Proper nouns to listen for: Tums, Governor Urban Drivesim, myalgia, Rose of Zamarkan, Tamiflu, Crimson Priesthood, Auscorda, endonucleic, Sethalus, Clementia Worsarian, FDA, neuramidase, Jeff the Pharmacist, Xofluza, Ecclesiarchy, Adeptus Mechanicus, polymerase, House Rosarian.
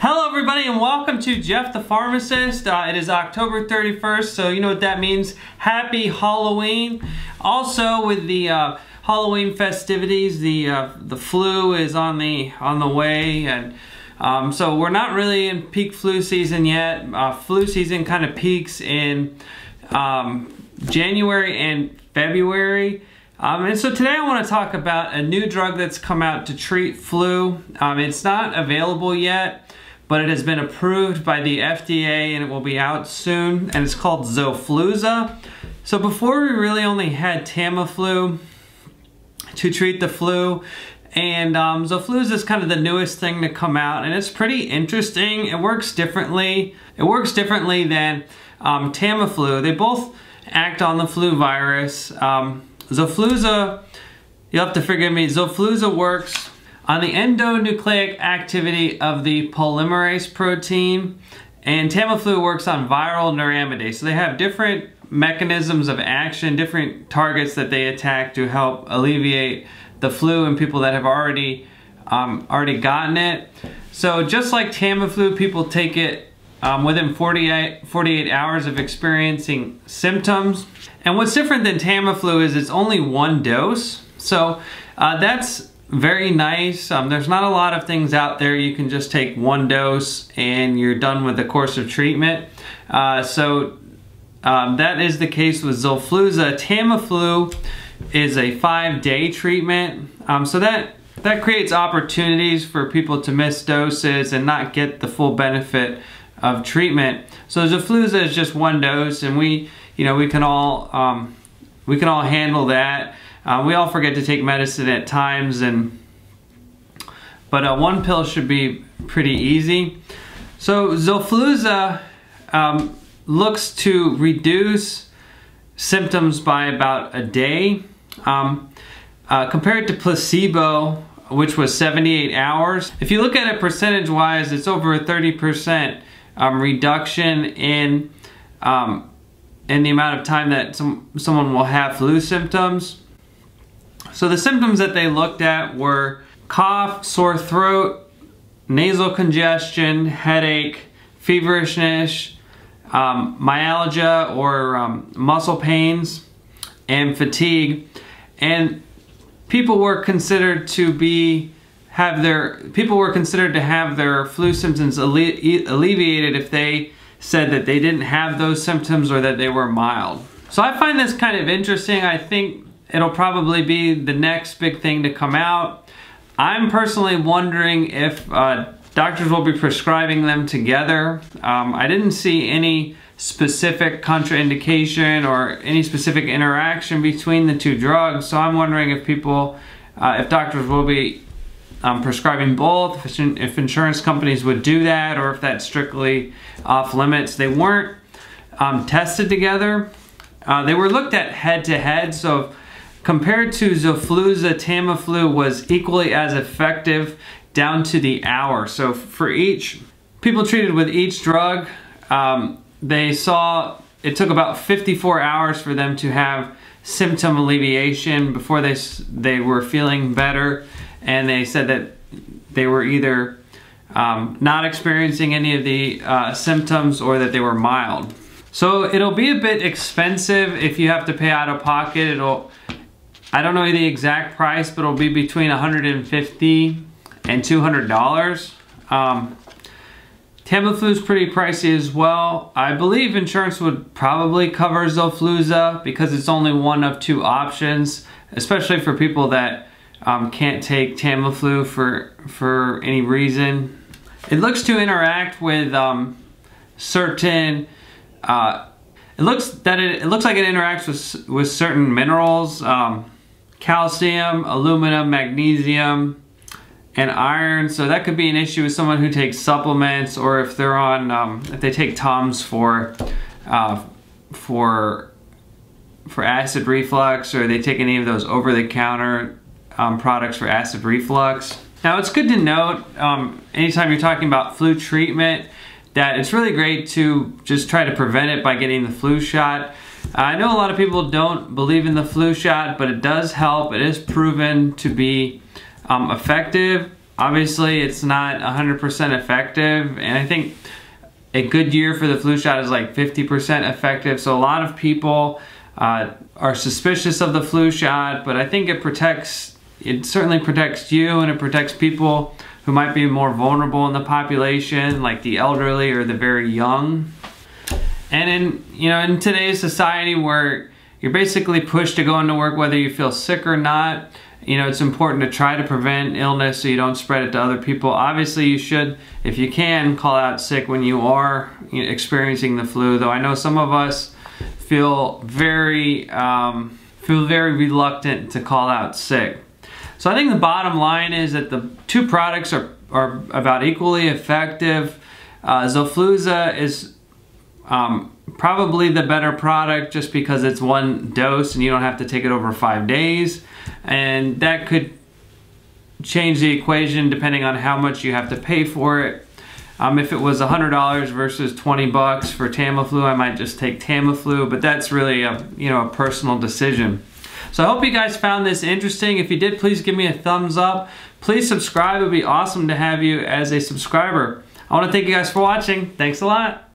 Hello everybody and welcome to Jeff the Pharmacist. It is October 31st, so you know what that means. Happy Halloween. Also with the Halloween festivities, the flu is on the way, and so we're not really in peak flu season yet. Flu season kind of peaks in January and February. And so today I want to talk about a new drug that's come out to treat flu. It's not available yet, but it has been approved by the FDA and it will be out soon, and it's called Xofluza. So before we really only had Tamiflu to treat the flu, and Xofluza is kind of the newest thing to come out, and it's pretty interesting. It works differently. It works differently than Tamiflu. They both act on the flu virus. Xofluza, you'll have to forgive me, Xofluza works on the endonucleic activity of the polymerase protein, and Tamiflu works on viral neuramidase. So they have different mechanisms of action, different targets that they attack to help alleviate the flu in people that have already gotten it. So just like Tamiflu, people take it within 48 hours of experiencing symptoms. And what's different than Tamiflu is it's only one dose. So that's very nice. There's not a lot of things out there. You can just take one dose and you're done with the course of treatment. That is the case with Xofluza. Tamiflu is a 5-day treatment. So that creates opportunities for people to miss doses and not get the full benefit of treatment. So Xofluza is just one dose, and we can all handle that. We all forget to take medicine at times, but one pill should be pretty easy. So Xofluza looks to reduce symptoms by about a day, compared to placebo, which was 78 hours. If you look at it percentage-wise, it's over a 30% reduction in the amount of time that someone will have flu symptoms. So the symptoms that they looked at were cough, sore throat, nasal congestion, headache, feverishness, myalgia or muscle pains, and fatigue. And people were considered to have their flu symptoms alleviated if they said that they didn't have those symptoms or that they were mild. So I find this kind of interesting. I think it'll probably be the next big thing to come out. I'm personally wondering if doctors will be prescribing them together. I didn't see any specific contraindication or any specific interaction between the two drugs, so I'm wondering if people, if doctors will be prescribing both, if insurance companies would do that, or if that's strictly off limits. They weren't tested together. They were looked at head-to-head, so compared to Xofluza, Tamiflu was equally as effective down to the hour. So for each, people treated with each drug, they saw it took about 54 hours for them to have symptom alleviation before they were feeling better. And they said that they were either not experiencing any of the symptoms or that they were mild. So it'll be a bit expensive if you have to pay out of pocket. I don't know the exact price, but it'll be between $150 and $200. Tamiflu is pretty pricey as well. I believe insurance would probably cover Xofluza because it's only one of two options, especially for people that can't take Tamiflu for any reason. It looks to interact with certain. It looks like it interacts with certain minerals, calcium, aluminum, magnesium, and iron. So that could be an issue with someone who takes supplements, or if they're on if they take Tums for acid reflux, or they take any of those over-the-counter products for acid reflux. Now it's good to note, anytime you're talking about flu treatment, that it's really great to just try to prevent it by getting the flu shot. I know a lot of people don't believe in the flu shot, but it does help. It is proven to be effective. Obviously, it's not 100% effective, and I think a good year for the flu shot is like 50% effective. So a lot of people are suspicious of the flu shot, but I think it protects, it certainly protects you, and it protects people who might be more vulnerable in the population, like the elderly or the very young. And in today's society where you're basically pushed to go into work whether you feel sick or not, it's important to try to prevent illness so you don't spread it to other people. Obviously, you should, if you can, call out sick when you are experiencing the flu, though I know some of us feel very reluctant to call out sick. So I think the bottom line is that the two products are about equally effective. Xofluza is probably the better product just because it's one dose and you don't have to take it over 5 days, and that could change the equation depending on how much you have to pay for it. If it was $100 versus 20 bucks for Tamiflu, I might just take Tamiflu, but that's really a personal decision. So I hope you guys found this interesting. If you did, please give me a thumbs up. Please subscribe. It would be awesome to have you as a subscriber. I want to thank you guys for watching. Thanks a lot.